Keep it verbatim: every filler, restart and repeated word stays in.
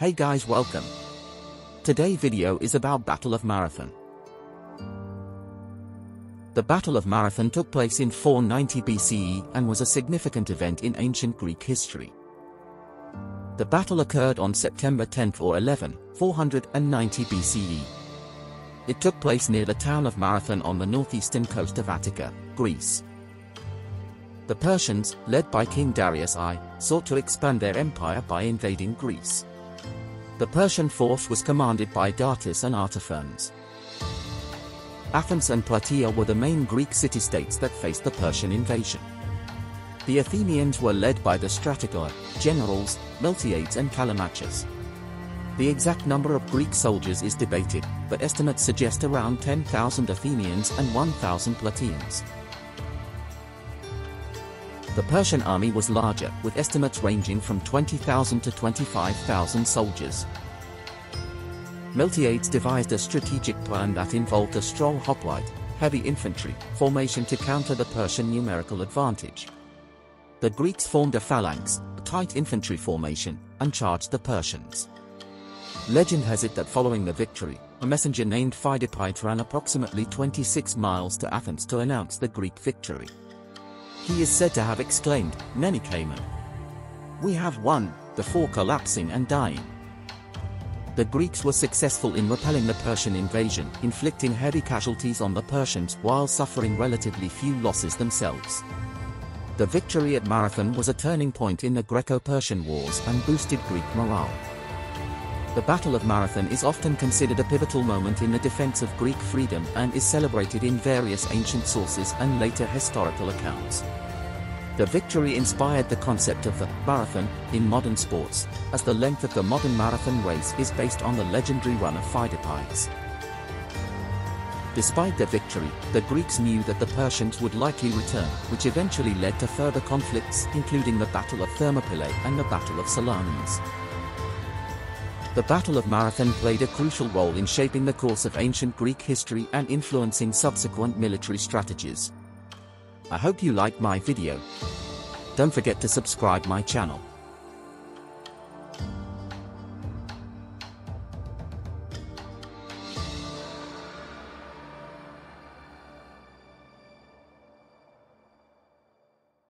Hey guys, welcome. Today video is about Battle of Marathon. The Battle of Marathon took place in four ninety B C E and was a significant event in ancient Greek history. The battle occurred on September tenth or eleventh, four ninety B C E. It took place near the town of Marathon on the northeastern coast of Attica, Greece. The Persians, led by King Darius the first, sought to expand their empire by invading Greece. The Persian force was commanded by Datis and Artaphernes. Athens and Plataea were the main Greek city-states that faced the Persian invasion. The Athenians were led by the strategoi, generals, Miltiades and Callimachus. The exact number of Greek soldiers is debated, but estimates suggest around ten thousand Athenians and one thousand Plataeans. The Persian army was larger, with estimates ranging from twenty thousand to twenty-five thousand soldiers. Miltiades devised a strategic plan that involved a strong hoplite, heavy infantry, formation to counter the Persian numerical advantage. The Greeks formed a phalanx, a tight infantry formation, and charged the Persians. Legend has it that following the victory, a messenger named Pheidippides ran approximately twenty-six miles to Athens to announce the Greek victory. He is said to have exclaimed, "Nenikēkamen! We have won," before collapsing and dying. The Greeks were successful in repelling the Persian invasion, inflicting heavy casualties on the Persians while suffering relatively few losses themselves. The victory at Marathon was a turning point in the Greco-Persian wars and boosted Greek morale. The Battle of Marathon is often considered a pivotal moment in the defense of Greek freedom and is celebrated in various ancient sources and later historical accounts. The victory inspired the concept of the marathon in modern sports, as the length of the modern marathon race is based on the legendary run of Pheidippides. Despite the victory, the Greeks knew that the Persians would likely return, which eventually led to further conflicts, including the Battle of Thermopylae and the Battle of Salamis. The Battle of Marathon played a crucial role in shaping the course of ancient Greek history and influencing subsequent military strategies. I hope you liked my video. Don't forget to subscribe my channel.